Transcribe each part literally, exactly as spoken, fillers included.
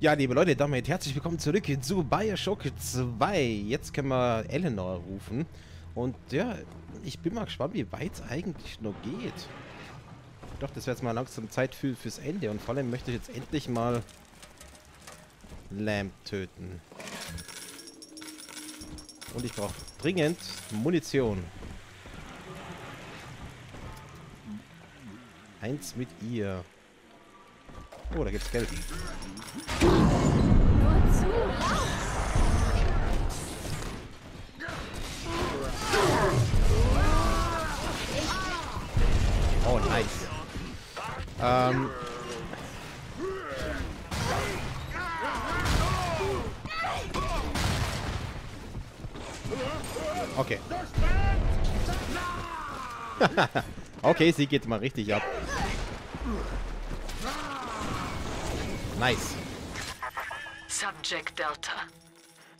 Ja, liebe Leute, damit herzlich willkommen zurück zu Bioshock zwei. Jetzt können wir Eleanor rufen. Und ja, ich bin mal gespannt, wie weit es eigentlich noch geht. Doch, das wäre jetzt mal langsam Zeit für, fürs Ende. Und vor allem möchte ich jetzt endlich mal Lamb töten. Und ich brauche dringend Munition. Eins mit ihr. Oh, da gibt's Geld. Oh, nice. Ähm. Okay. Okay, sie geht mal richtig ab. Nice. Subject Delta.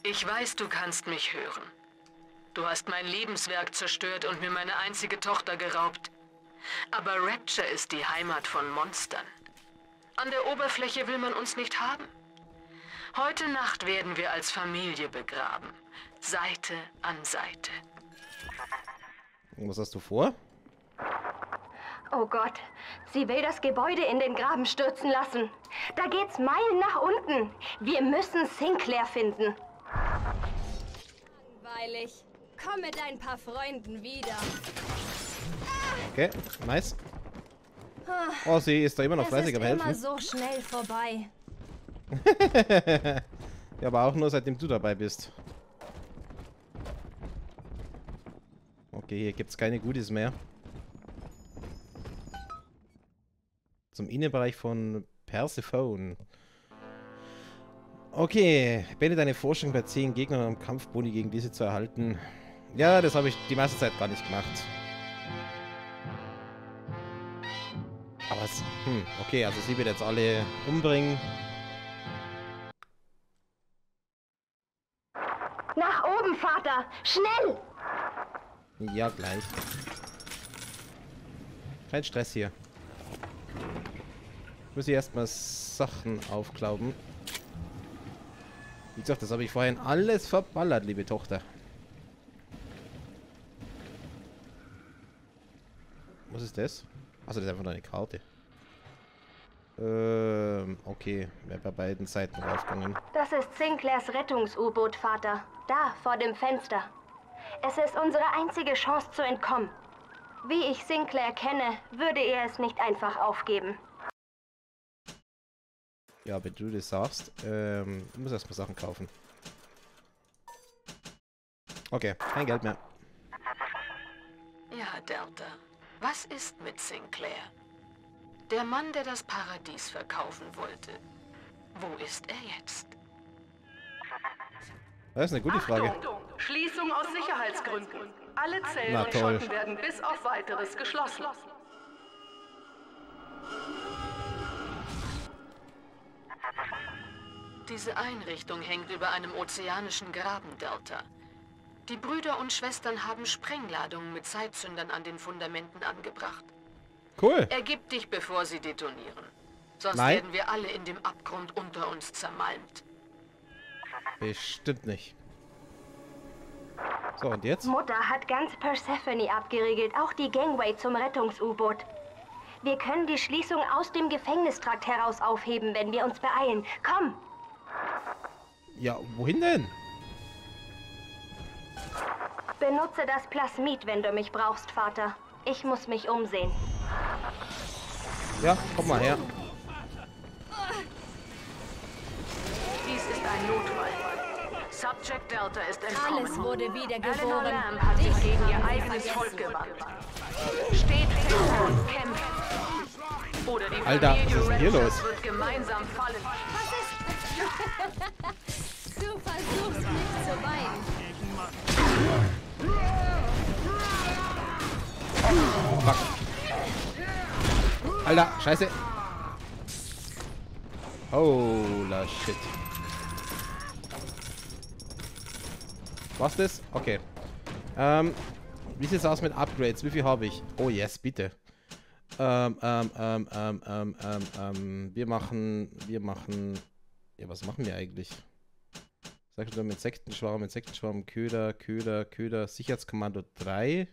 Ich weiß, du kannst mich hören. Du hast mein Lebenswerk zerstört und mir meine einzige Tochter geraubt. Aber Rapture ist die Heimat von Monstern. An der Oberfläche will man uns nicht haben. Heute Nacht werden wir als Familie begraben. Seite an Seite. Was hast du vor? Oh Gott, sie will das Gebäude in den Graben stürzen lassen. Da geht's Meilen nach unten. Wir müssen Sinclair finden. Langweilig. Komm mit ein paar Freunden wieder. Okay, nice. Oh, sie ist da immer noch fleißig am Helfen. Das ist immer so schnell vorbei. Ja, aber auch nur seitdem du dabei bist. Okay, hier gibt's keine Goodies mehr. Zum Innenbereich von Persephone. Okay, beende deine Forschung bei zehn Gegnern, um Kampfboni gegen diese zu erhalten. Ja, das habe ich die meiste Zeit gar nicht gemacht. Aber es, hm, okay, also sie wird jetzt alle umbringen. Nach oben, Vater! Schnell! Ja, gleich. Kein Stress hier. Muss ich erstmal Sachen aufklauben. Wie gesagt, das habe ich vorhin alles verballert, liebe Tochter. Was ist das? Achso, das ist einfach nur eine Karte. Ähm, okay. Wäre bei beiden Seiten raufgegangen. Das ist Sinclairs Rettungs-U-Boot, Vater. Da, vor dem Fenster. Es ist unsere einzige Chance zu entkommen. Wie ich Sinclair kenne, würde er es nicht einfach aufgeben. Ja, wenn du das sagst, ähm, ich muss erstmal Sachen kaufen. Okay, kein Geld mehr. Ja, Delta, was ist mit Sinclair? Der Mann, der das Paradies verkaufen wollte. Wo ist er jetzt? Das ist eine gute Frage. Achtung, Schließung aus Sicherheitsgründen. Alle Zellen und Schotten werden bis auf Weiteres geschlossen. Diese Einrichtung hängt über einem ozeanischen Grabendelta. Die Brüder und Schwestern haben Sprengladungen mit Zeitzündern an den Fundamenten angebracht. Cool. Ergib dich, bevor sie detonieren. Sonst Nein. werden wir alle in dem Abgrund unter uns zermalmt. Bestimmt nicht. So, und jetzt? Mutter hat ganz Persephone abgeriegelt, auch die Gangway zum Rettungs-U-Boot. Wir können die Schließung aus dem Gefängnistrakt heraus aufheben, wenn wir uns beeilen. Komm! Ja, wohin denn? Benutze das Plasmid, wenn du mich brauchst, Vater. Ich muss mich umsehen. Ja, komm mal her. Dies ist ein Notfall. Subject Delta ist entkommen. Alles wurde wiedergeboren. Lamb hat sich gegen ihr eigenes Volk gewandt. Steht fest und kämpft. Oder die Alter, was ist denn hier los? Wird gemeinsam fallen. Du versuchst nicht zu weinen. Fuck. Alter, scheiße. Hola shit. Was das? Okay. Ähm, wie sieht's aus mit Upgrades? Wie viel habe ich? Oh yes, bitte. Ähm, ähm, ähm, ähm, ähm, ähm, ähm, wir machen, wir machen Ja, was machen wir eigentlich? Sag schon, Insektenschwarm, Insektenschwarm, Köder, Köder, Köder, Sicherheitskommando drei.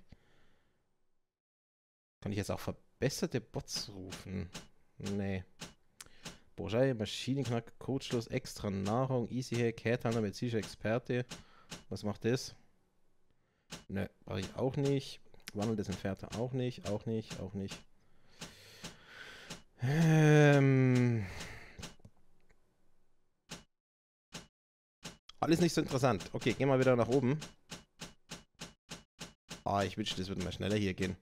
Kann ich jetzt auch verbesserte Bots rufen? Nee. Bourgeois, Maschinenknack, Coachlos, extra Nahrung, Easy Hack, Headhunter, medizinischer Experte. Was macht das? Ne, brauche ich auch nicht. Wandel des Entfernter auch nicht, auch nicht, auch nicht. Ähm. Alles nicht so interessant. Okay, gehen wir wieder nach oben. Ah, ich wünschte, das würde mal schneller hier gehen.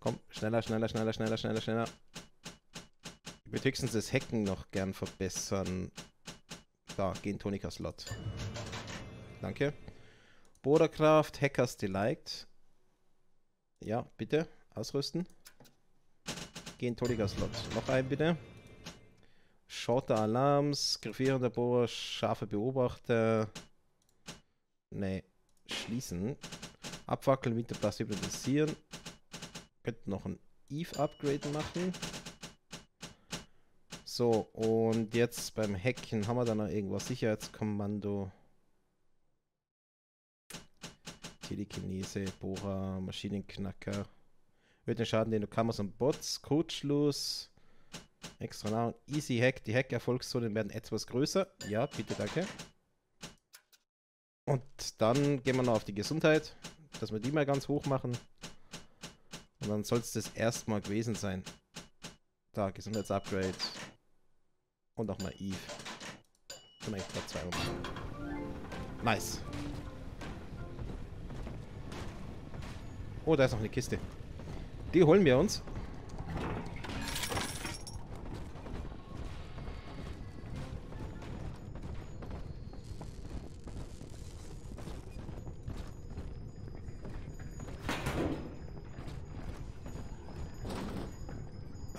Komm, schneller, schneller, schneller, schneller, schneller, schneller. Ich würde höchstens das Hacken noch gern verbessern. Da, Gentonika-Slot. Danke. Boderkraft, Hackers Delight. Ja, bitte. Ausrüsten. Gentonika-Slot. Noch ein, bitte. Schotter Alarms, griffierender Bohrer, scharfe Beobachter. Ne, schließen. Abwackeln, Winterblast hypnotisieren. Könnten noch ein Eve-Upgrade machen. So, und jetzt beim Hacken haben wir da noch irgendwas. Sicherheitskommando. Telekinese, Bohrer, Maschinenknacker. Wird den Schaden, den du kammerst und Bots. Kurzschluss. Extra Nahrung, Easy Hack. Die Hack-Erfolgszonen werden etwas größer. Ja, bitte, danke. Und dann gehen wir noch auf die Gesundheit, dass wir die mal ganz hoch machen. Und dann soll es das erstmal gewesen sein. Da, Gesundheitsupgrade. Und nochmal Eve. Und eigentlich noch zwei Wochen. Nice. Oh, da ist noch eine Kiste. Die holen wir uns.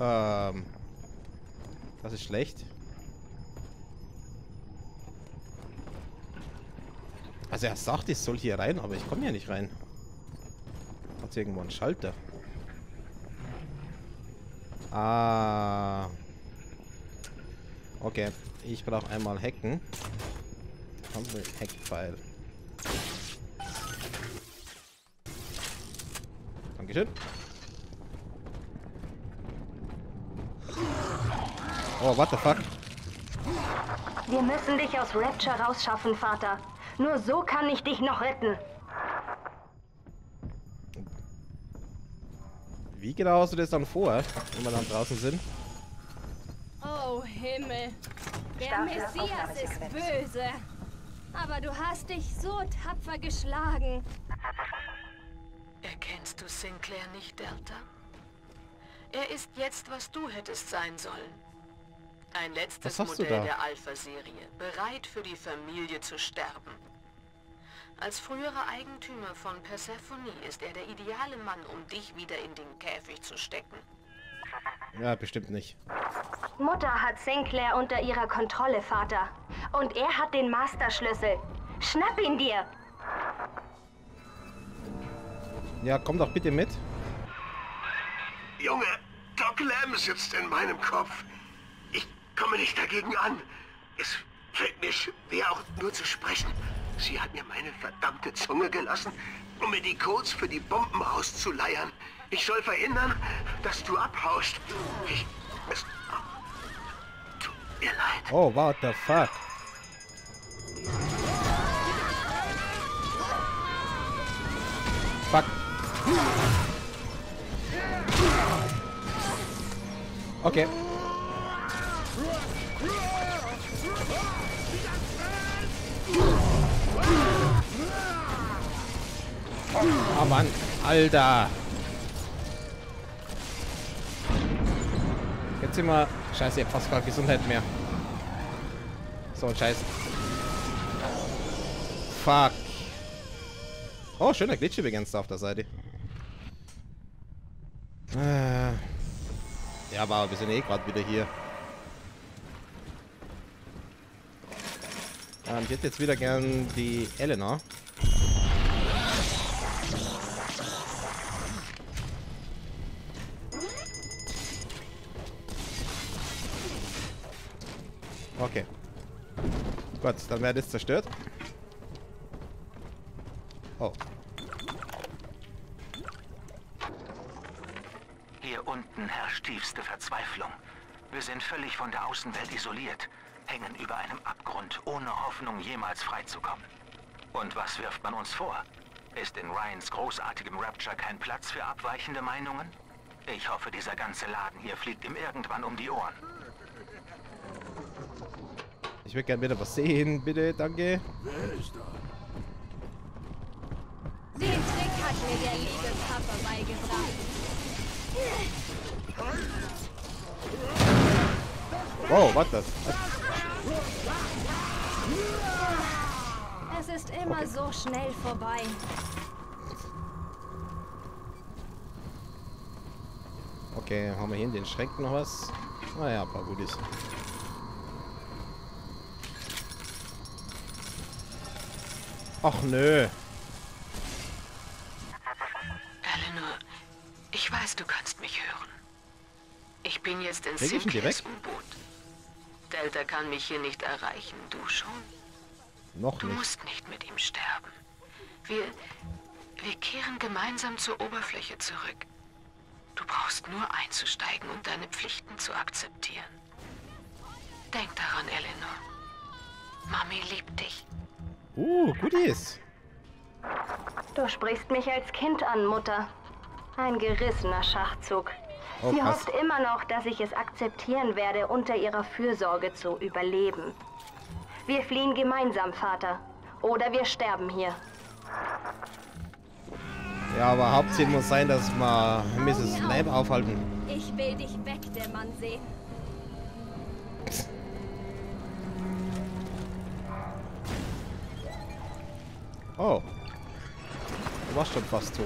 Ähm, das ist schlecht. Also er sagt, ich soll hier rein, aber ich komme hier nicht rein. Hat hier irgendwo einen Schalter? Ah. Okay, ich brauche einmal hacken. Haben wir Heckpfeil. Dankeschön. Oh, what the fuck? Wir müssen dich aus Rapture rausschaffen, Vater. Nur so kann ich dich noch retten. Wie genau hast du das dann vor, wenn wir dann draußen sind? Oh Himmel. Der Messias ist böse. Aber du hast dich so tapfer geschlagen. Erkennst du Sinclair nicht, Delta? Er ist jetzt, was du hättest sein sollen. Ein letztes Modell der Alpha-Serie, bereit für die Familie zu sterben. Als früherer Eigentümer von Persephone ist er der ideale Mann, um dich wieder in den Käfig zu stecken. Ja, bestimmt nicht. Mutter hat Sinclair unter ihrer Kontrolle, Vater. Und er hat den Masterschlüssel. Schnapp ihn dir! Ja, komm doch bitte mit. Junge, Doc Lamb sitzt in meinem Kopf. Ich komme nicht dagegen an. Es fällt mir schwer, auch nur zu sprechen. Sie hat mir meine verdammte Zunge gelassen, um mir die Codes für die Bomben auszuleiern. Ich soll verhindern, dass du abhaust. Ich... Es... Tut mir leid. Oh, what the fuck? Fuck. Okay. Oh Mann, Alter! Jetzt immer. Scheiße, ihr passt gar Gesundheit mehr. So, scheiße. Fuck. Oh, schöner Glitch übrigens auf der Seite. Ja, aber wir sind eh gerade wieder hier. Ich hätte jetzt wieder gern die Eleanor. Okay. Gut, dann wäre das zerstört. Oh. Hier unten herrscht tiefste Verzweiflung. Wir sind völlig von der Außenwelt isoliert, hängen über einem Abgrund, ohne Hoffnung jemals freizukommen. Und was wirft man uns vor? Ist in Ryans großartigem Rapture kein Platz für abweichende Meinungen? Ich hoffe, dieser ganze Laden hier fliegt ihm irgendwann um die Ohren. Ich würde gerne wieder was sehen, bitte, danke. Wer ist da? Den Trick hat mir der liebe Papa beigebracht. Wow, was das? Es ist immer okay. So schnell vorbei. Okay, haben wir hier in den Schränken noch was? Naja, ein paar Goodies. Ach nö. Eleanor, ich weiß, du kannst mich hören. Ich bin jetzt in Sinclairs U-Boot. Delta kann mich hier nicht erreichen, du schon? Noch nicht. Du musst nicht mit ihm sterben. Wir, wir kehren gemeinsam zur Oberfläche zurück. Du brauchst nur einzusteigen und deine Pflichten zu akzeptieren. Denk daran, Eleanor. Mami liebt dich. Uh, Goodies. Du sprichst mich als Kind an, Mutter. Ein gerissener Schachzug. Oh, Sie hofft immer noch, dass ich es akzeptieren werde, unter ihrer Fürsorge zu überleben. Wir fliehen gemeinsam, Vater. Oder wir sterben hier. Ja, aber Hauptziel muss sein, dass wir Misses Lamb aufhalten. Ich will dich weg, der Mann sehen. Oh, du warst schon fast tot.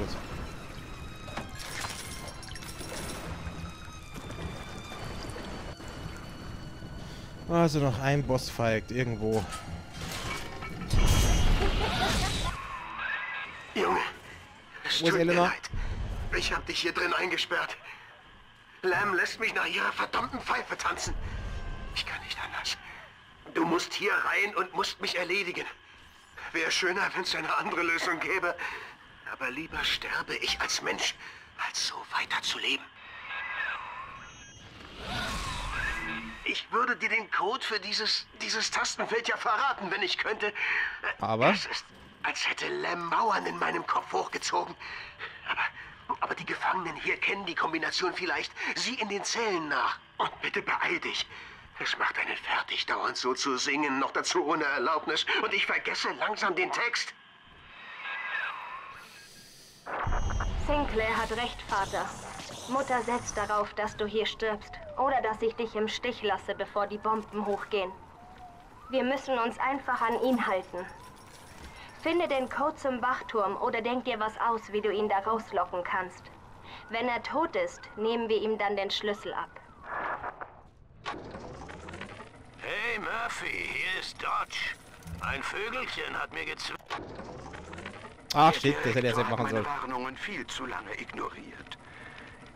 Also noch ein Bossfight irgendwo. Junge, es tut mir leid. Ich hab dich hier drin eingesperrt. Lamb lässt mich nach ihrer verdammten Pfeife tanzen. Ich kann nicht anders. Du musst hier rein und musst mich erledigen. Wäre schöner, wenn es eine andere Lösung gäbe. Aber lieber sterbe ich als Mensch, als so weiter zu leben. Ich würde dir den Code für dieses, dieses Tastenfeld ja verraten, wenn ich könnte. Aber? Es ist, als hätte Lamb Mauern in meinem Kopf hochgezogen. Aber, aber die Gefangenen hier kennen die Kombination vielleicht. Sieh in den Zellen nach. Und bitte beeil dich. Es macht einen fertig, dauernd so zu singen, noch dazu ohne Erlaubnis. Und ich vergesse langsam den Text. Sinclair hat recht, Vater. Mutter setzt darauf, dass du hier stirbst. Oder dass ich dich im Stich lasse, bevor die Bomben hochgehen. Wir müssen uns einfach an ihn halten. Finde den Code zum Wachturm oder denk dir was aus, wie du ihn da rauslocken kannst. Wenn er tot ist, nehmen wir ihm dann den Schlüssel ab. Hey Murphy, hier ist Dodge. Ein Vögelchen hat mir gezwungen. Ach shit, das hätte er selbst machen sollen. Warnungen viel zu lange ignoriert.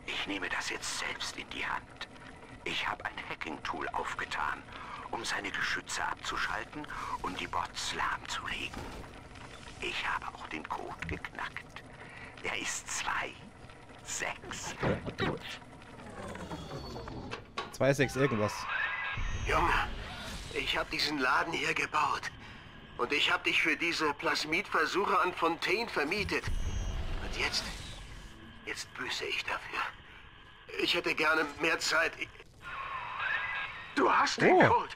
Ich nehme das jetzt selbst in die Hand. Ich habe ein Hacking-Tool aufgetan, um seine Geschütze abzuschalten und die Bots lahmzulegen. Ich habe auch den Code geknackt. Der ist zwei sechs. zwei sechs irgendwas. Junge, ich habe diesen Laden hier gebaut. Und ich habe dich für diese Plasmid-Versuche an Fontaine vermietet. Und jetzt, jetzt büße ich dafür. Ich hätte gerne mehr Zeit. Du hast den oh. Code.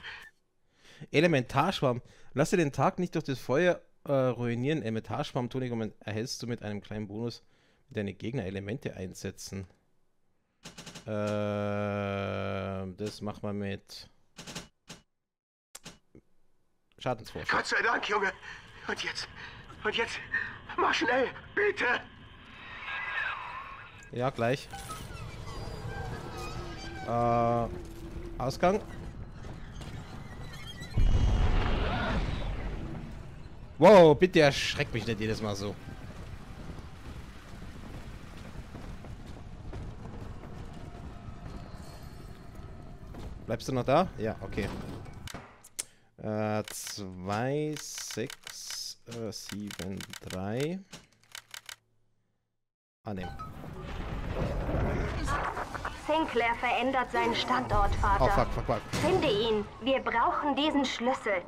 Elementarschwarm. Lasse den Tag nicht durch das Feuer äh, ruinieren. Elementarschwarm-Tonikum erhältst du mit einem kleinen Bonus, mit deine Gegner Elemente einsetzen. Äh, das machen wir mit... Schadensvorschlag. Gott sei Dank, Junge. Und jetzt, und jetzt, mach schnell, bitte. Ja, gleich. Äh, Ausgang. Wow, bitte erschreck mich nicht jedes Mal so. Bleibst du noch da? Ja, okay. zwei, sechs, sieben, drei. Annehmen. Sinclair verändert seinen Standort, Vater. Oh, fuck, fuck, fuck. Finde ihn. Wir brauchen diesen Schlüssel.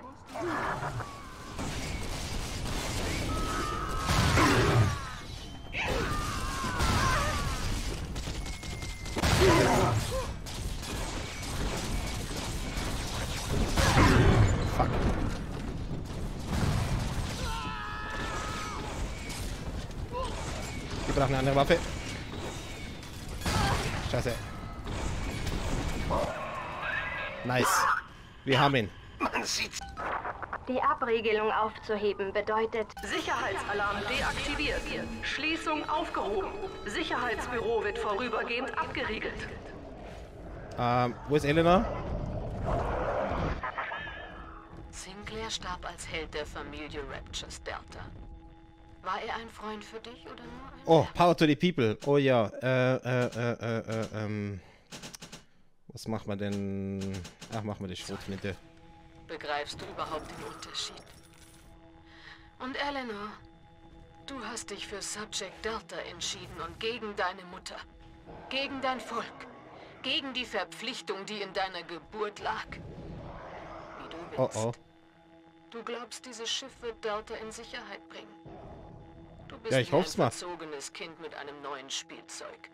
Fuck. Wir brauchen eine andere Waffe. Scheiße. Nice. Wir haben ihn. Man sieht's. Die Abriegelung aufzuheben bedeutet... Sicherheitsalarm deaktiviert. Schließung aufgehoben. Sicherheitsbüro wird vorübergehend abgeriegelt. Ähm, wo ist Eleanor? Sinclair starb als Held der Familie Rapture Delta. War er ein Freund für dich oder nur ein... Oh, power to the people. Oh ja. Äh, äh, äh, äh, ähm... Was machen wir denn? Ach, machen wir die Schrotflinte. Begreifst du überhaupt den Unterschied? Und Eleanor, du hast dich für Subject Delta entschieden und gegen deine Mutter, gegen dein Volk, gegen die Verpflichtung, die in deiner Geburt lag. Wie du willst. Oh, oh. Du glaubst, dieses Schiff wird Delta in Sicherheit bringen. Du bist ja, ich hoff's mal, ein verzogenes Kind mit einem neuen Spielzeug.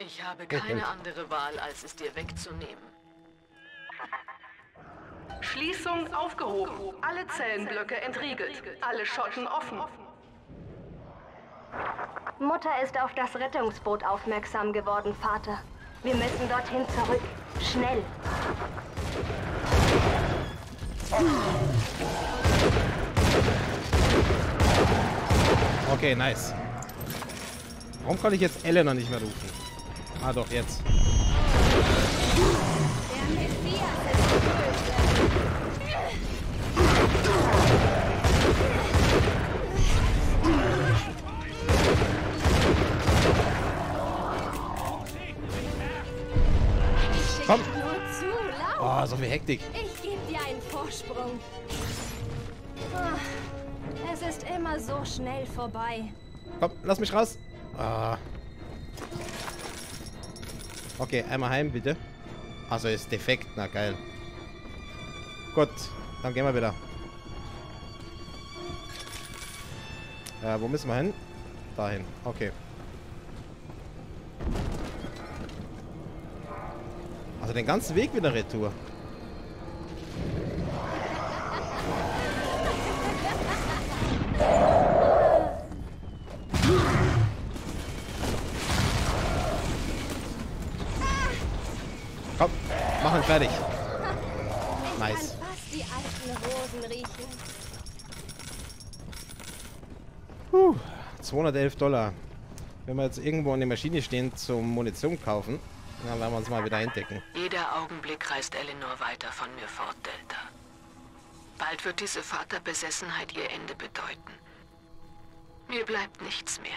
Ich habe keine andere Wahl, als es dir wegzunehmen. Schließung aufgehoben. Alle Zellenblöcke entriegelt. Alle Schotten offen. Mutter ist auf das Rettungsboot aufmerksam geworden, Vater. Wir müssen dorthin zurück. Schnell. Okay, nice. Warum kann ich jetzt Eleanor nicht mehr rufen? Ah doch, jetzt. Komm! Oh, so viel Hektik. Ich gebe dir einen Vorsprung. Oh, es ist immer so schnell vorbei. Komm, lass mich raus. Ah. Okay, einmal heim, bitte. Also ist defekt. Na geil. Gut, dann gehen wir wieder. Äh, wo müssen wir hin? Dahin. Okay. Also den ganzen Weg wieder retour. Komm, machen fertig. Nice. Die alten Rosen riechen. Puh, zweihundertelf Dollar. Wenn wir jetzt irgendwo an der Maschine stehen zum Munition kaufen, dann werden wir uns mal wieder entdecken. Jeder Augenblick reißt Eleanor weiter von mir fort, Delta. Bald wird diese Vaterbesessenheit ihr Ende bedeuten. Mir bleibt nichts mehr.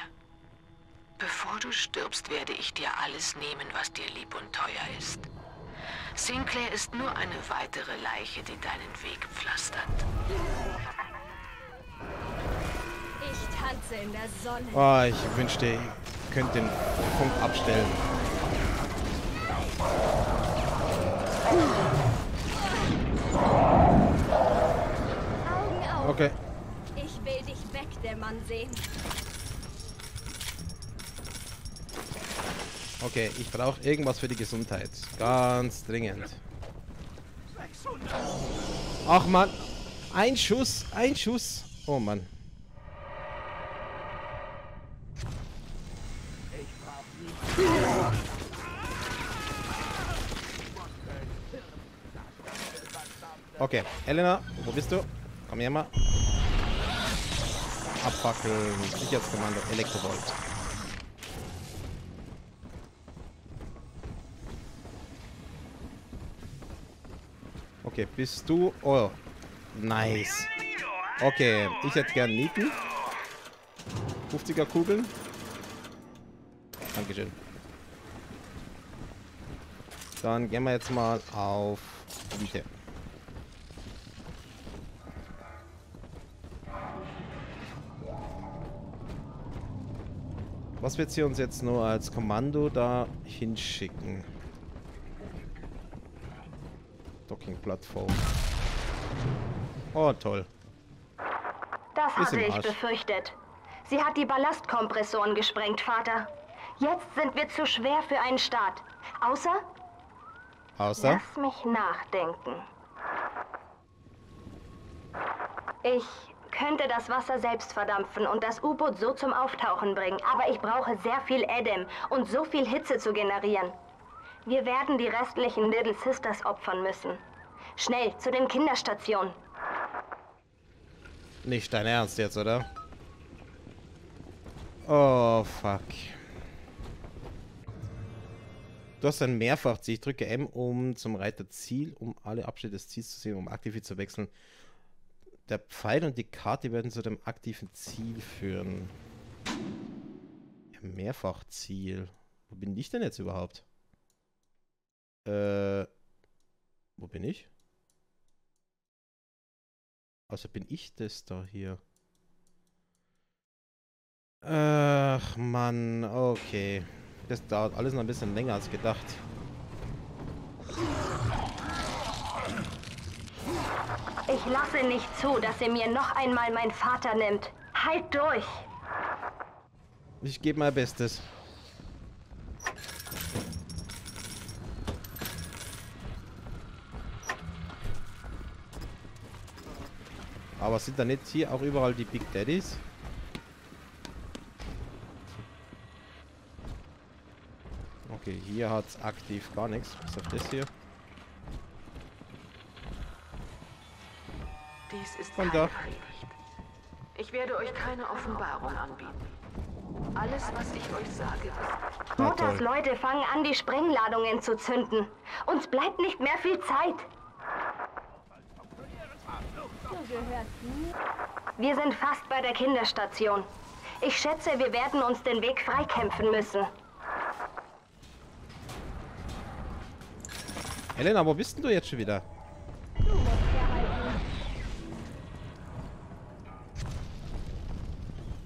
Bevor du stirbst, werde ich dir alles nehmen, was dir lieb und teuer ist. Sinclair ist nur eine weitere Leiche, die deinen Weg pflastert. Ich tanze in der Sonne. Oh, ich wünschte, ihr könnt den Funk abstellen. Augen auf. Okay. Ich will dich weg, der Mann sehen. Okay, ich brauche irgendwas für die Gesundheit. Ganz dringend. Ach man. Ein Schuss, ein Schuss. Oh Mann. Okay, Eleanor, wo bist du? Komm her mal. Abfackeln. Sicherheitskommando, Elektrobolt. Okay, bist du... Oh, nice. Okay, ich hätte gern Nieten. fünfziger Kugeln. Dankeschön. Dann gehen wir jetzt mal auf... Miete. Was wird sie uns jetzt nur als Kommando da hinschicken? Docking-Plattform. Oh, toll. Das hatte ich befürchtet. Sie hat die Ballastkompressoren gesprengt, Vater. Jetzt sind wir zu schwer für einen Start. Außer? Außer? Lass mich nachdenken. Ich könnte das Wasser selbst verdampfen und das U-Boot so zum Auftauchen bringen, aber ich brauche sehr viel Adam und so viel Hitze zu generieren. Wir werden die restlichen Little Sisters opfern müssen. Schnell, zu den Kinderstationen. Nicht dein Ernst jetzt, oder? Oh, fuck. Du hast ein Mehrfachziel. Ich drücke M, um zum Reiter Ziel, um alle Abschnitte des Ziels zu sehen, um aktiv zu wechseln. Der Pfeil und die Karte werden zu dem aktiven Ziel führen. Mehrfachziel. Wo bin ich denn jetzt überhaupt? Äh, wo bin ich? Also bin ich das da hier? Ach, Mann. Okay. Das dauert alles noch ein bisschen länger als gedacht. Ich lasse nicht zu, dass ihr mir noch einmal meinen Vater nimmt. Halt durch! Ich gebe mein Bestes. Aber sind da nicht hier auch überall die Big Daddies? Okay, hier hat es aktiv gar nichts. Was ist das hier? Dies ist keine Predigt. Ich werde euch keine Offenbarung anbieten. Alles, was ich euch sage, ist... Mutters Leute fangen an, die Sprengladungen zu zünden. Uns bleibt nicht mehr viel Zeit. Wir sind fast bei der Kinderstation. Ich schätze, wir werden uns den Weg freikämpfen müssen. Eleanor, wo bist denn du jetzt schon wieder?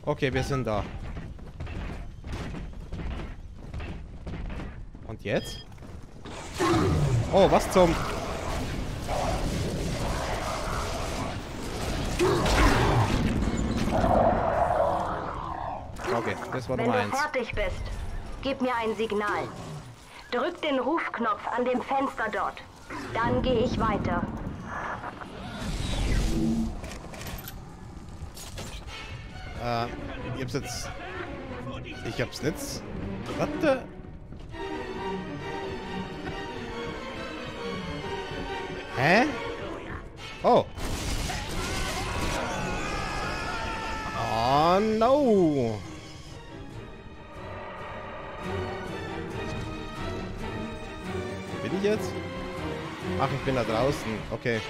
Okay, wir sind da. Und jetzt? Oh, was zum... Okay, das war Nummer eins. Wenn du fertig bist, gib mir ein Signal. Drück den Rufknopf an dem Fenster dort. Dann gehe ich weiter. Äh, ich hab's jetzt... Ich hab's jetzt... Warte! Hä? Oh! Oh no! Bin ich jetzt? Ach, ich bin da draußen. Okay.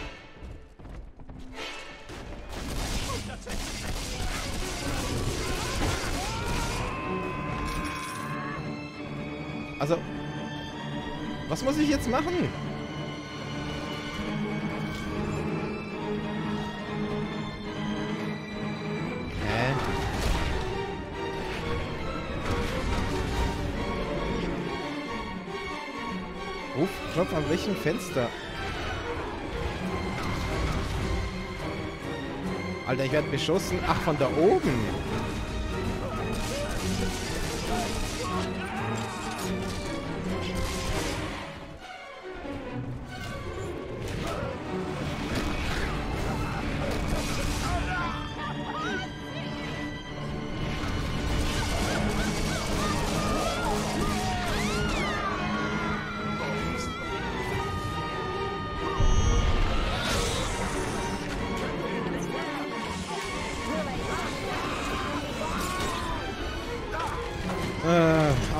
Also, was muss ich jetzt machen? Knopf an welchem Fenster? Alter, ich werde beschossen. Ach, von da oben.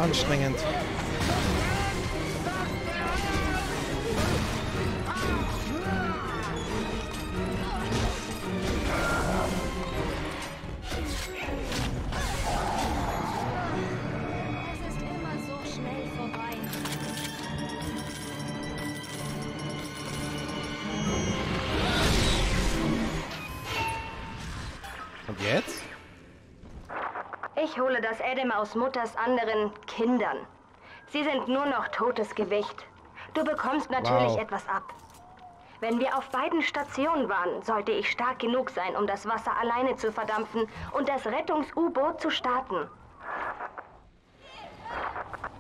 Anstrengend. Es ist immer so schnell vorbei. Und jetzt? Ich Ich hole das Adam aus Mutters anderen Kindern. Sie sind nur noch totes Gewicht. Du bekommst natürlich wow. etwas ab. Wenn wir auf beiden Stationen waren, sollte ich stark genug sein, um das Wasser alleine zu verdampfen und das Rettungs-U-Boot zu starten.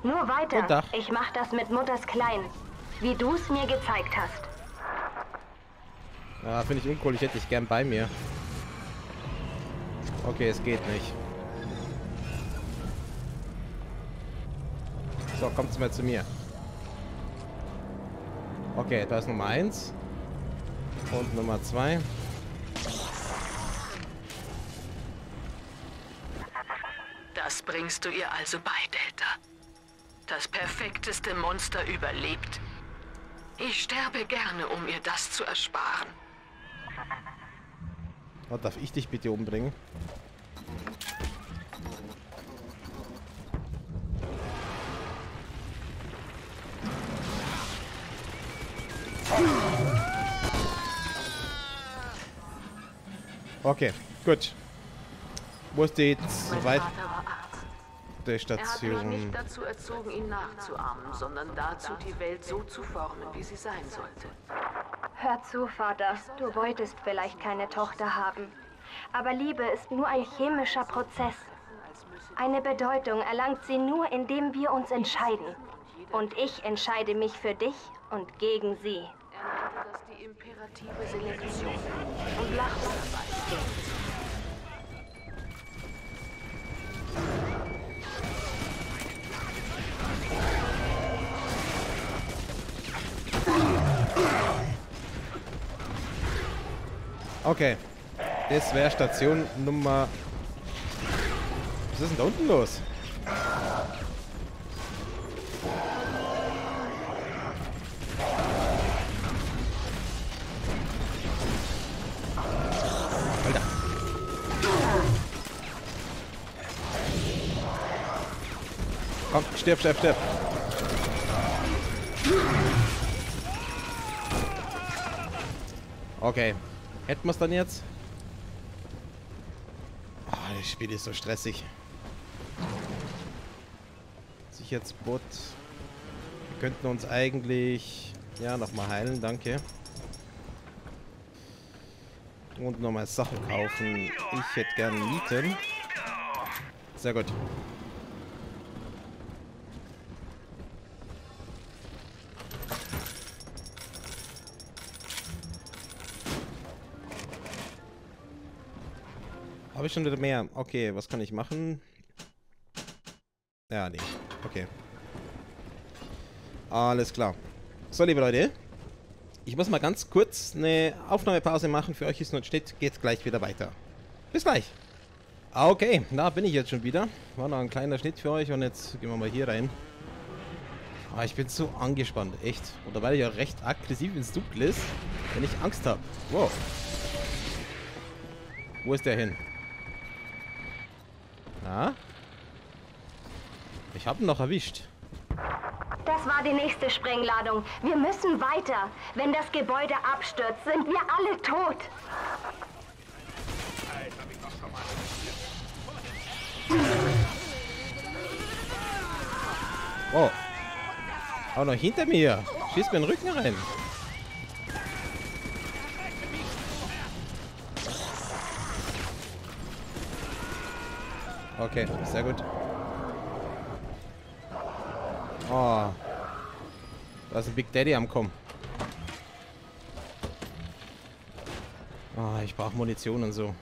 Nur weiter. Ich mach das mit Mutters Klein, wie du es mir gezeigt hast. Ja, finde ich uncool. Ich hätte dich gern bei mir. Okay, es geht nicht. So, kommt's mal zu mir. Okay, da ist Nummer eins. Und Nummer zwei. Das bringst du ihr also bei, Delta. Das perfekteste Monster überlebt. Ich sterbe gerne, um ihr das zu ersparen. Oh, darf ich dich bitte umbringen? Okay, gut. Wo ist die zweite Station? Er hat mich nicht dazu erzogen, ihn nachzuahmen, sondern dazu, die Welt so zu formen, wie sie sein sollte. Hör zu, Vater. Du wolltest vielleicht keine Tochter haben. Aber Liebe ist nur ein chemischer Prozess. Eine Bedeutung erlangt sie nur, indem wir uns entscheiden. Und ich entscheide mich für dich und gegen sie. Er nannte das die imperative Selektion und lachte dabei. Okay, das wäre Station Nummer... Was ist denn da unten los? Komm, stirb, stirb, stirb. Okay. Hätten wir es dann jetzt? Oh, das Spiel ist so stressig. Sich jetzt Bot. Wir könnten uns eigentlich... Ja, nochmal heilen, danke. Und nochmal Sachen kaufen. Ich hätte gerne Mieten. Sehr gut. Habe ich schon wieder mehr. Okay, was kann ich machen? Ja, nee. Okay. Alles klar. So, liebe Leute. Ich muss mal ganz kurz eine Aufnahmepause machen. Für euch ist nur ein Schnitt. Geht's gleich wieder weiter. Bis gleich. Okay, da bin ich jetzt schon wieder. War noch ein kleiner Schnitt für euch. Und jetzt gehen wir mal hier rein. Ah, ich bin so angespannt. Echt. Und da war ich ja recht aggressiv ins Dunkel ist, wenn ich Angst habe. Wow. Wo ist der hin? Na? Ich habe ihn noch erwischt. Das war die nächste Sprengladung. Wir müssen weiter. Wenn das Gebäude abstürzt, sind wir alle tot. Oh. Auch noch hinter mir. Schieß mir den Rücken rein. Okay, sehr gut. Oh. Da ist ein Big Daddy am Kommen. Oh, ich brauche Munition und so.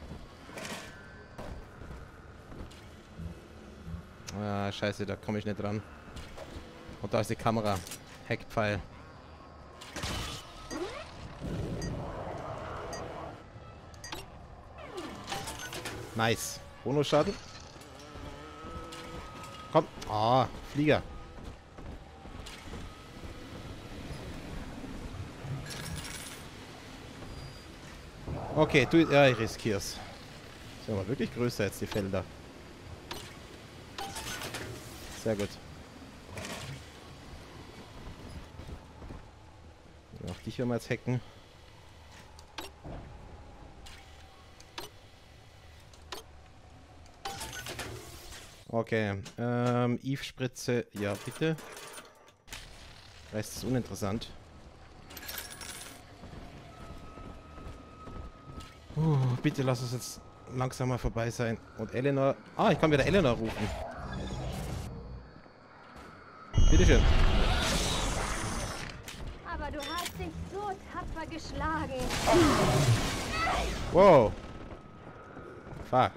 Ah, scheiße, da komme ich nicht dran. Und da ist die Kamera. Heckpfeil. Nice. Bonusschaden. Komm. Ah, Flieger. Okay, du, ja, ich riskier's. Sind aber wirklich größer jetzt die Felder. Sehr gut. Auch dich werden wir jetzt hacken. Okay. Ähm, Eve-Spritze. Ja, bitte. Rest ist uninteressant. Uh, bitte lass uns jetzt langsam mal vorbei sein. Und Eleanor... Ah, ich kann wieder Eleanor rufen. Bitteschön. Aber du hast dich so tapfer geschlagen. Wow. Fuck.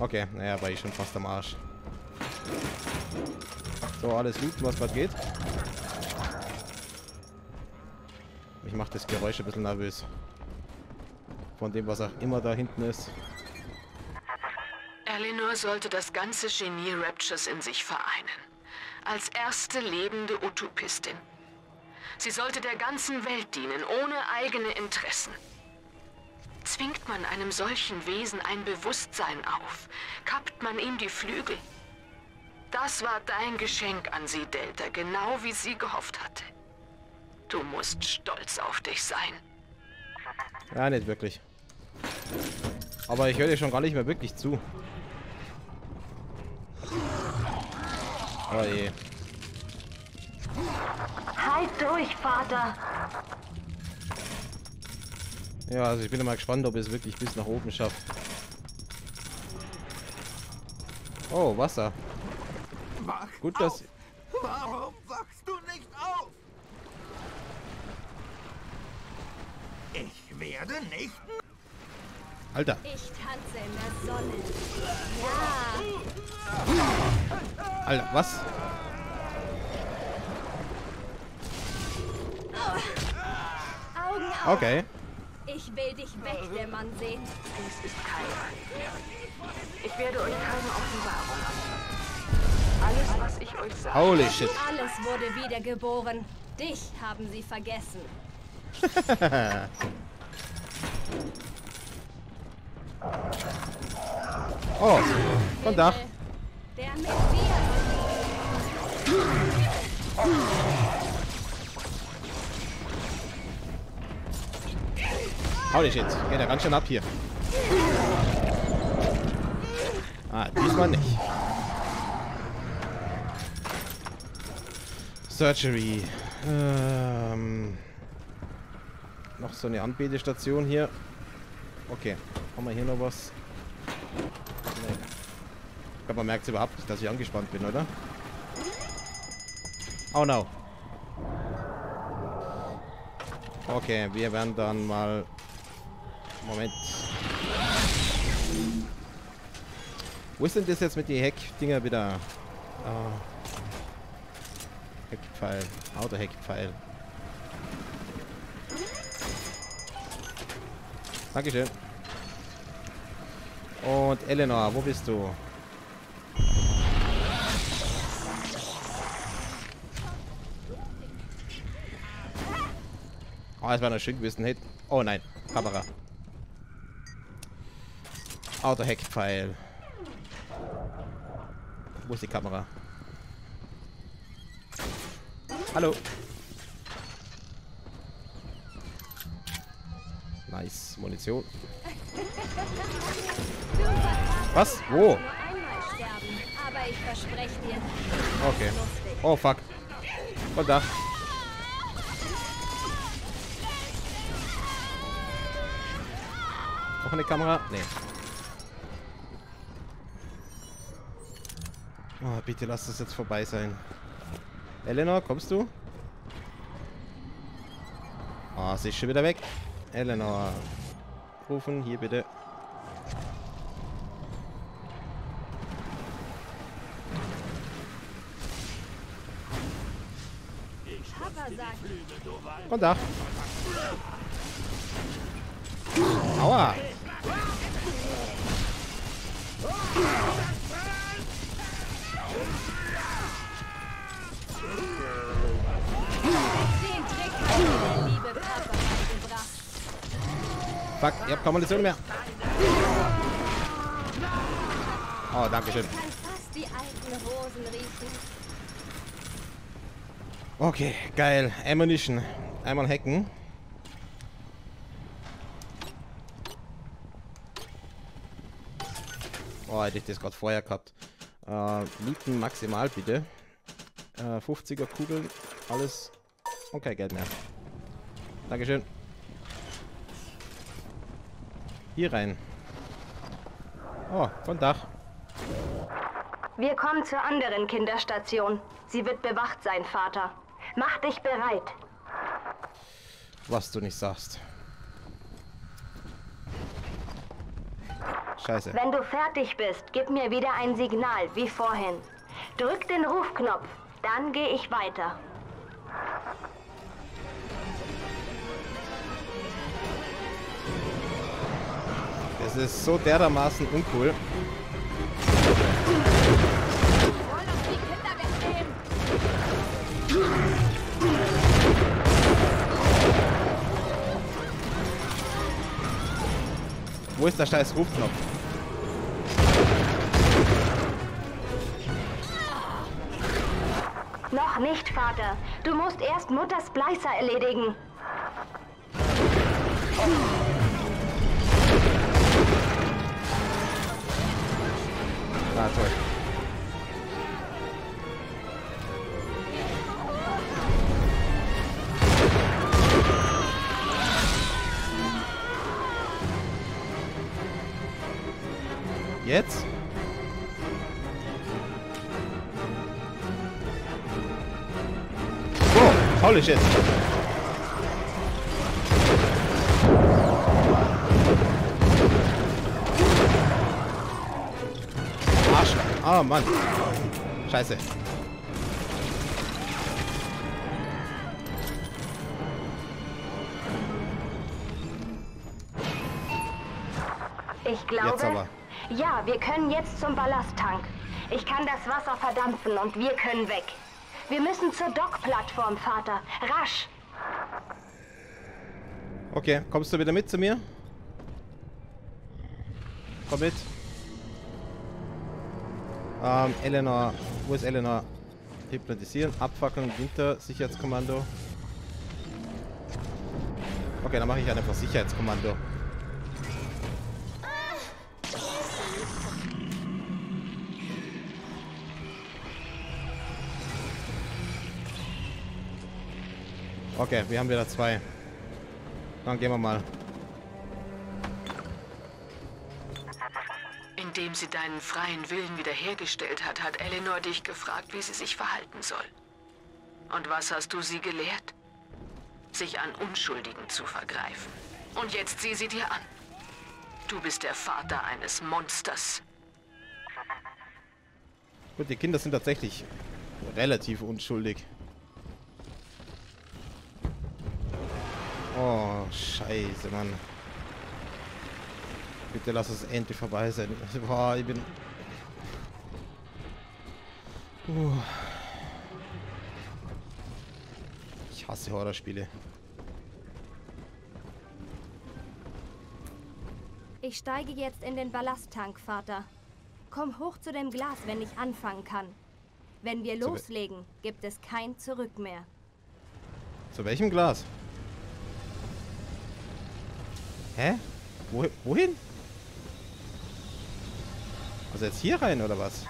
Okay, naja, war ich schon fast am Arsch. So, alles liegt, was gerade geht. Ich mache das Geräusch ein bisschen nervös. Von dem, was auch immer da hinten ist. Eleanor sollte das ganze Genie Raptures in sich vereinen. Als erste lebende Utopistin. Sie sollte der ganzen Welt dienen, ohne eigene Interessen. Zwingt man einem solchen Wesen ein Bewusstsein auf, kappt man ihm die Flügel. Das war dein Geschenk an sie, Delta, genau wie sie gehofft hatte. Du musst stolz auf dich sein. Ja, nicht wirklich. Aber ich höre dir schon gar nicht mehr wirklich zu. Oh je. Halt durch, Vater! Ja, also ich bin mal gespannt, ob es wirklich bis nach oben schafft. Oh, Wasser. Wach Gut, dass... Auf. Warum wachst du nicht auf? Ich werde nicht... Alter. Ich tanze in der Sonne. Ja. Alter, was? Oh. Augen auf. Okay. Ich will dich weg, der Mann sehen. Es ist kalt. Ich werde euch keine Offenbarung machen. Alles, was ich euch sage. Holy shit. Alles wurde wiedergeboren. Dich haben sie vergessen. Oh, von Dach. Der mit mir. Hau dich jetzt. Geht ja ganz schön ab hier. Ah, diesmal nicht. Surgery. Ähm, noch so eine Anbetestation hier. Okay. Haben wir hier noch was? Nee. Ich glaube, man merkt es überhaupt nicht, dass ich angespannt bin, oder? Oh no. Okay, wir werden dann mal... Moment. Wo ist denn das jetzt mit den Heck-Dinger wieder? Ah. Heckpfeil. Auto-Heckpfeil. Dankeschön. Und Eleanor, wo bist du? Oh, das war noch schön gewesen. Hey. Oh nein, Kamera. Auto-Heckpfeil. Wo ist die Kamera? Hallo. Nice. Munition. Was? Wo? Oh. Okay. Oh fuck. Und da. Noch eine Kamera? Nee. Oh, bitte lass das jetzt vorbei sein. Eleanor, kommst du? Ah, oh, sie ist schon wieder weg. Eleanor. Rufen, hier bitte. Komm da. Aua. Fuck, ich hab keine Munition mehr. Oh, danke schön. Okay, geil. Ammunition. Einmal hacken. Oh, hätte ich das gerade vorher gehabt. Äh, Lücken maximal bitte. Äh, fünfziger Kugeln, alles. Und kein Geld mehr. Dankeschön. Hier rein. Oh, von Dach. Wir kommen zur anderen Kinderstation. Sie wird bewacht sein, Vater. Mach dich bereit. Was du nicht sagst. Scheiße. Wenn du fertig bist, gib mir wieder ein Signal, wie vorhin. Drück den Rufknopf, dann gehe ich weiter. Das ist so dermaßen uncool. Wo ist der scheiß Rufknopf? Noch nicht, Vater. Du musst erst Mutters Bleißer erledigen. Na toll. Jetzt? Oh, holy shit. Arschloch. Ah, Mann. Scheiße. Ich glaube... Jetzt aber. Ja, wir können jetzt zum Ballasttank. Ich kann das Wasser verdampfen und wir können weg. Wir müssen zur Dockplattform, Vater. Rasch! Okay, kommst du wieder mit zu mir? Komm mit. Ähm, Eleanor. Wo ist Eleanor? Hypnotisieren, abfackeln, Winter, Sicherheitskommando. Okay, dann mache ich einfach Sicherheitskommando. Okay, wir haben wieder zwei. Dann gehen wir mal. Indem sie deinen freien Willen wiederhergestellt hat, hat Eleanor dich gefragt, wie sie sich verhalten soll. Und was hast du sie gelehrt? Sich an Unschuldigen zu vergreifen. Und jetzt sieh sie dir an. Du bist der Vater eines Monsters. Gut, die Kinder sind tatsächlich relativ unschuldig. Oh, scheiße, Mann. Bitte lass es endlich vorbei sein. Boah, ich bin... Uh. Ich hasse Horrorspiele. Ich steige jetzt in den Ballasttank, Vater. Komm hoch zu dem Glas, wenn ich anfangen kann. Wenn wir loslegen, gibt es kein Zurück mehr. Zu welchem Glas? Hä? Wohin? Also jetzt hier rein, oder was?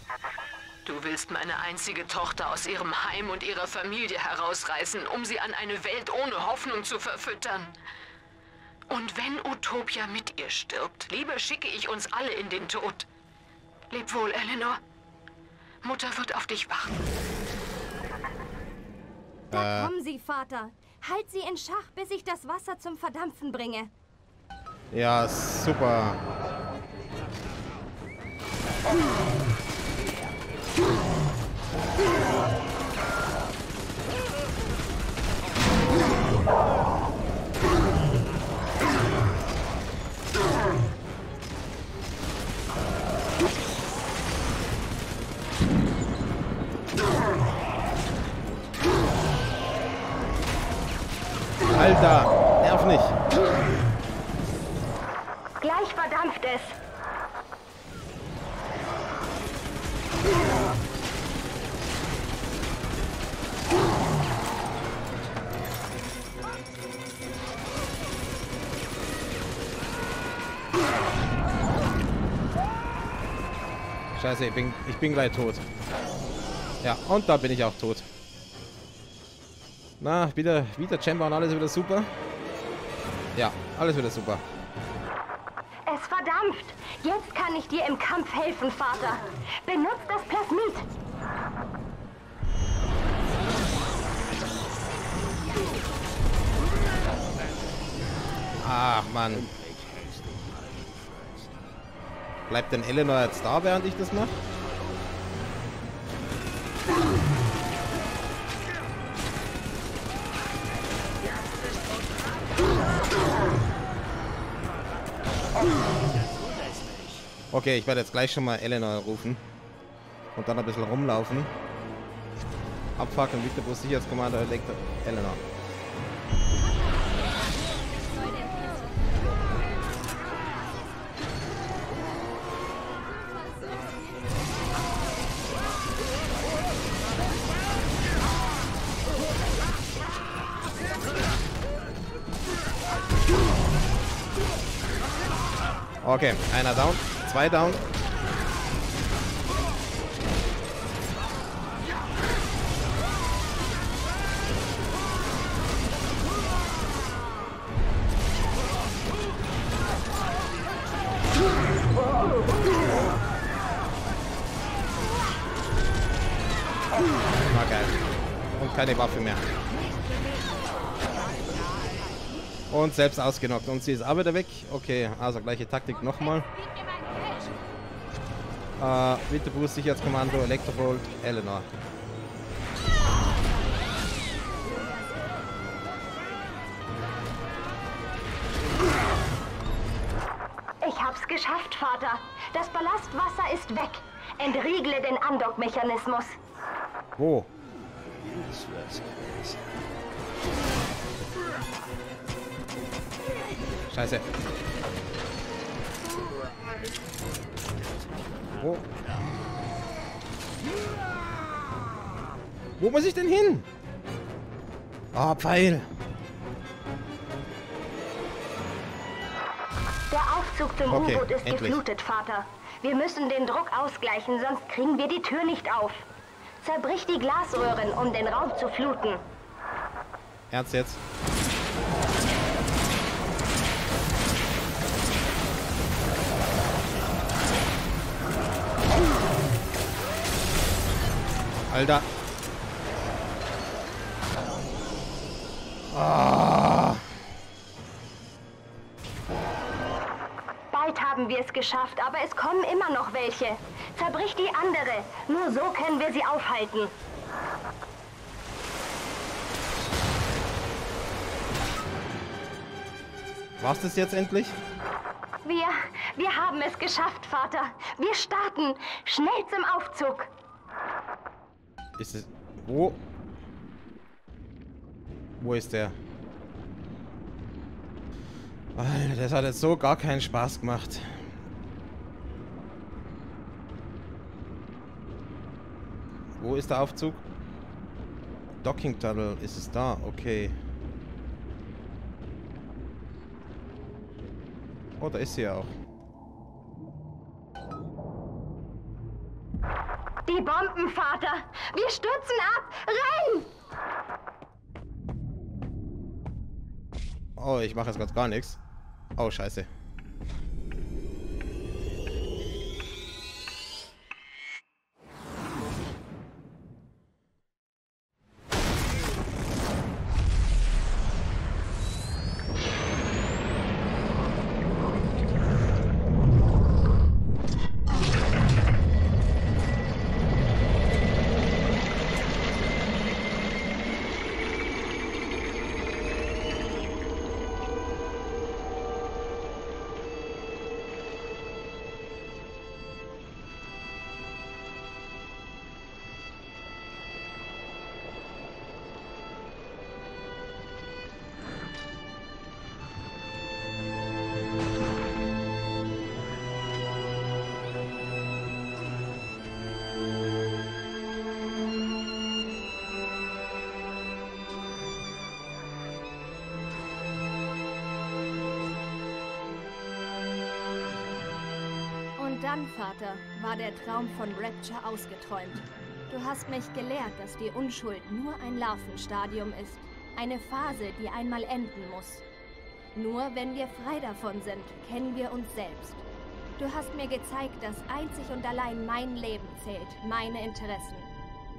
Du willst meine einzige Tochter aus ihrem Heim und ihrer Familie herausreißen, um sie an eine Welt ohne Hoffnung zu verfüttern. Und wenn Utopia mit ihr stirbt, lieber schicke ich uns alle in den Tod. Leb wohl, Eleanor. Mutter wird auf dich warten. Da kommen sie, Vater. Halt sie in Schach, bis ich das Wasser zum Verdampfen bringe. Ja, super. Alter, nerv nicht. Verdampft es. Scheiße, ich bin, ich bin gleich tot. Ja, und da bin ich auch tot. Na, wieder, wieder Chamber und alles wieder super. Ja, alles wieder super. Es verdampft. Jetzt kann ich dir im Kampf helfen, Vater. Benutzt das Plasmid. Ach, Mann. Bleibt denn Eleanor jetzt da, während ich das mache? Okay, ich werde jetzt gleich schon mal Eleanor rufen. Und dann ein bisschen rumlaufen. Abfackeln, Winterblast, Sicherheitskommando, Elektro... Eleanor. Okay, einer down, zwei down. Okay. Und keine Waffe mehr. Und selbst ausgenockt. Und sie ist auch wieder weg. Okay, also gleiche Taktik nochmal. Äh, Winterblast, Sicherheitskommando, Elektrobolt, Eleanor. Ich hab's geschafft, Vater. Das Ballastwasser ist weg. Entriegle den Andockmechanismus. Wo? Scheiße. Wo? Wo muss ich denn hin? Ah, Pfeil. Der Aufzug zum okay, U-Boot ist endlich geflutet, Vater. Wir müssen den Druck ausgleichen, sonst kriegen wir die Tür nicht auf. Zerbrich die Glasröhren, um den Raum zu fluten. Ernst jetzt? Alter. Ah. Bald haben wir es geschafft, aber es kommen immer noch welche. Zerbrich die andere. Nur so können wir sie aufhalten. War's das jetzt endlich? Wir, wir haben es geschafft, Vater. Wir starten. Schnell zum Aufzug. Ist es... Wo? Wo ist der? Alter, das hat jetzt so gar keinen Spaß gemacht. Wo ist der Aufzug? Docking Tunnel, ist es da? Okay. Oh, da ist sie ja auch. Die Bomben, Vater! Wir stürzen ab! Renn! Oh, ich mache jetzt gerade gar nichts. Oh, scheiße. dann, Vater, war der Traum von Rapture ausgeträumt. Du hast mich gelehrt, dass die Unschuld nur ein Larvenstadium ist. Eine Phase, die einmal enden muss. Nur wenn wir frei davon sind, kennen wir uns selbst. Du hast mir gezeigt, dass einzig und allein mein Leben zählt, meine Interessen.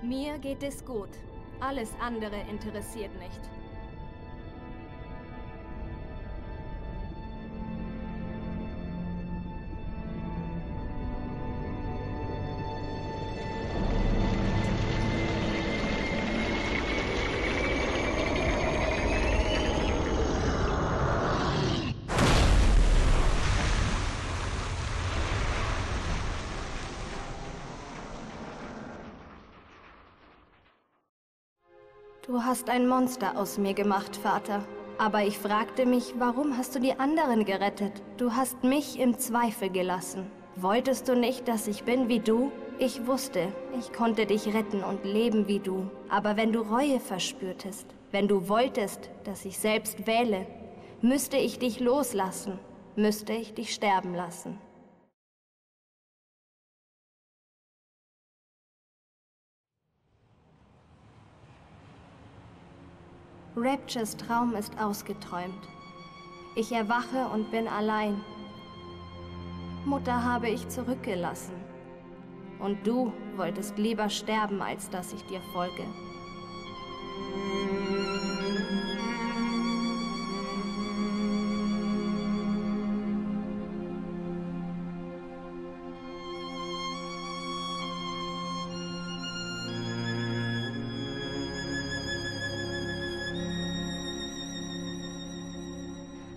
Mir geht es gut. Alles andere interessiert nicht. Du hast ein Monster aus mir gemacht, Vater. Aber ich fragte mich, warum hast du die anderen gerettet? Du hast mich im Zweifel gelassen. Wolltest du nicht, dass ich bin wie du? Ich wusste, ich konnte dich retten und leben wie du. Aber wenn du Reue verspürtest, wenn du wolltest, dass ich selbst wähle, müsste ich dich loslassen, müsste ich dich sterben lassen. Raptures Traum ist ausgeträumt. Ich erwache und bin allein. Mutter habe ich zurückgelassen. Und du wolltest lieber sterben, als dass ich dir folge.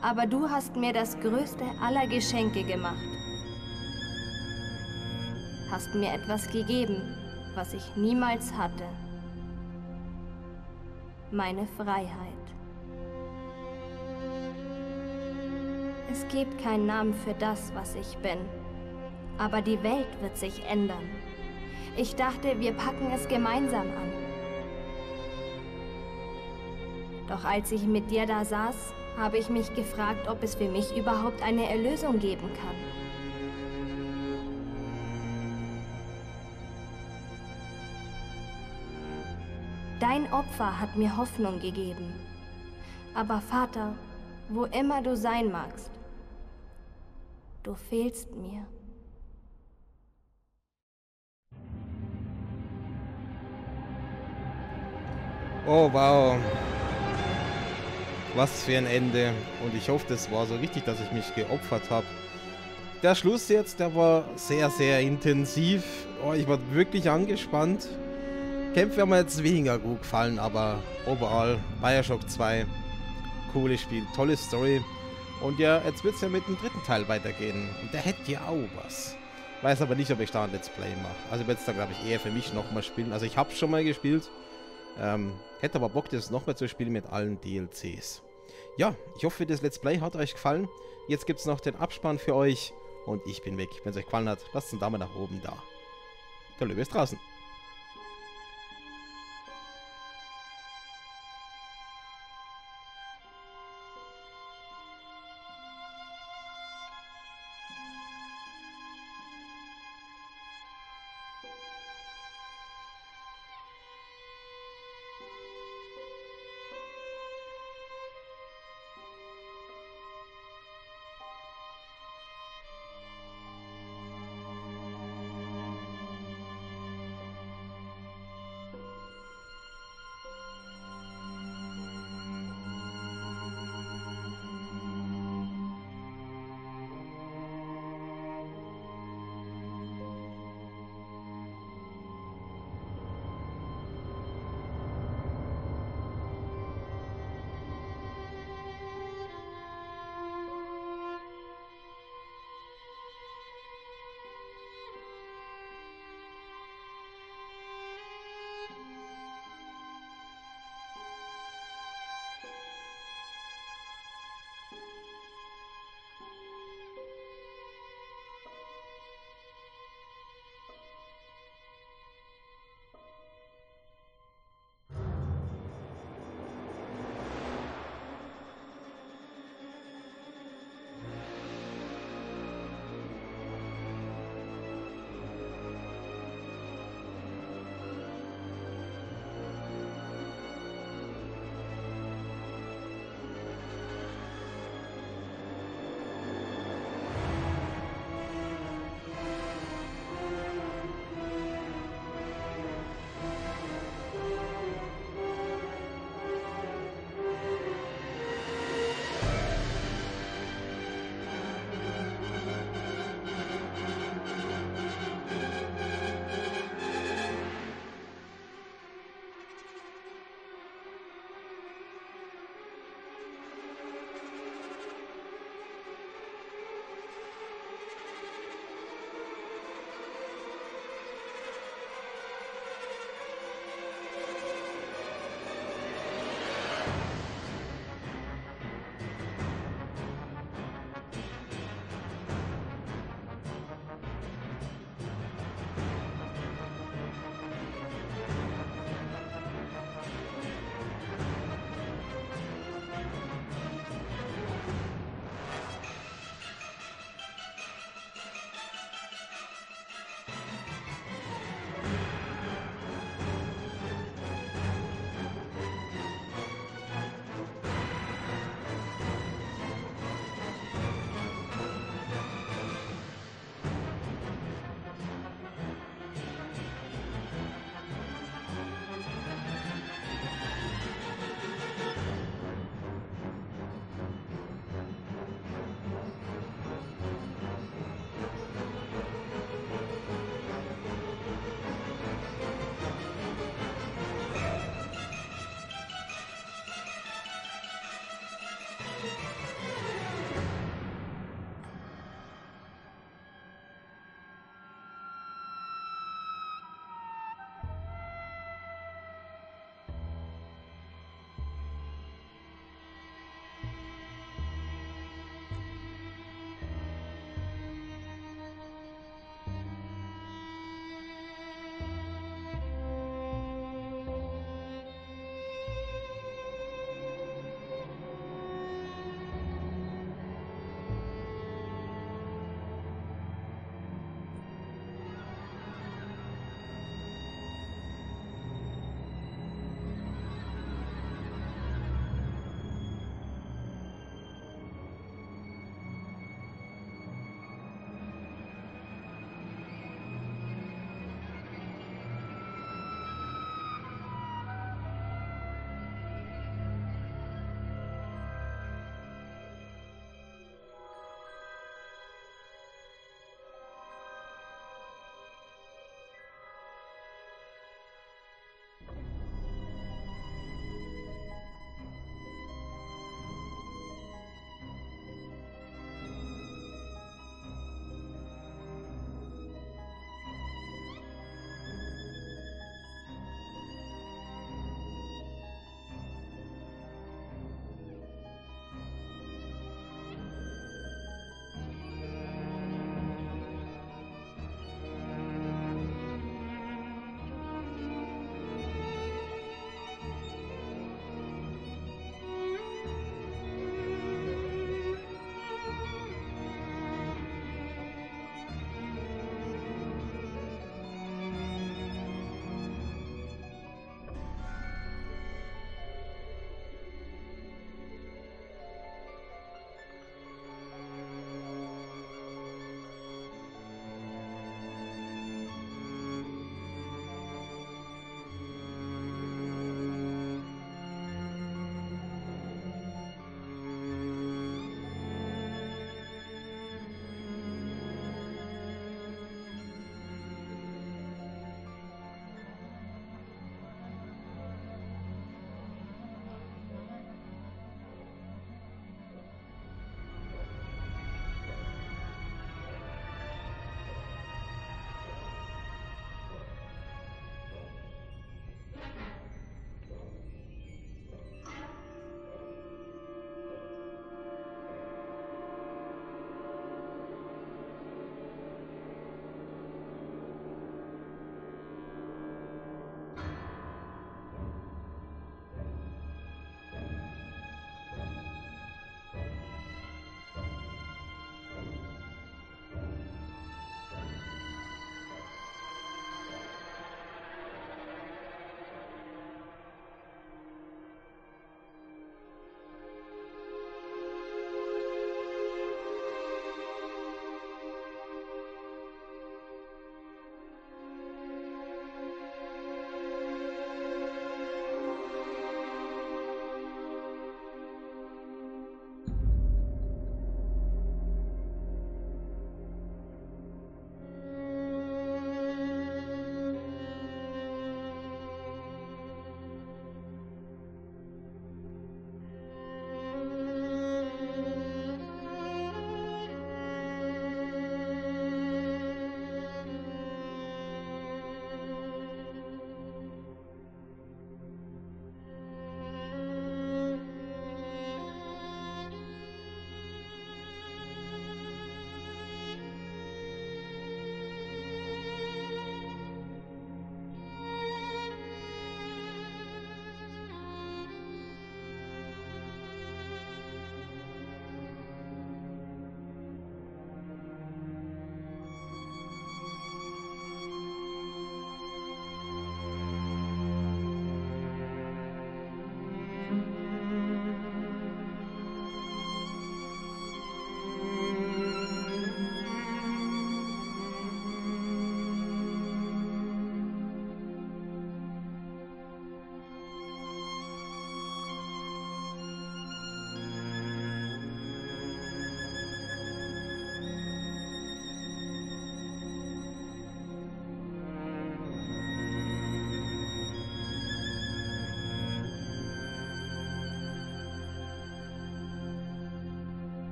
Aber du hast mir das größte aller Geschenke gemacht. Hast mir etwas gegeben, was ich niemals hatte. Meine Freiheit. Es gibt keinen Namen für das, was ich bin. Aber die Welt wird sich ändern. Ich dachte, wir packen es gemeinsam an. Doch als ich mit dir da saß, habe ich mich gefragt, ob es für mich überhaupt eine Erlösung geben kann. Dein Opfer hat mir Hoffnung gegeben. Aber Vater, wo immer du sein magst, du fehlst mir. Oh, wow. Was für ein Ende. Und ich hoffe, das war so richtig, dass ich mich geopfert habe. Der Schluss jetzt, der war sehr, sehr intensiv. Oh, ich war wirklich angespannt. Kämpfe haben mir jetzt weniger gut gefallen, aber overall, Bioshock zwei. Cooles Spiel, tolle Story. Und ja, jetzt wird es ja mit dem dritten Teil weitergehen. Und der hätte ja auch was. Weiß aber nicht, ob ich da ein Let's Play mache. Also ich werde es da, glaube ich, eher für mich nochmal spielen. Also ich habe schon mal gespielt. Ähm, hätte aber Bock, das nochmal zu spielen mit allen D L Cs. Ja, ich hoffe, das Let's Play hat euch gefallen. Jetzt gibt es noch den Abspann für euch und ich bin weg. Wenn es euch gefallen hat, lasst einen Daumen nach oben da. Der Löwe ist draußen.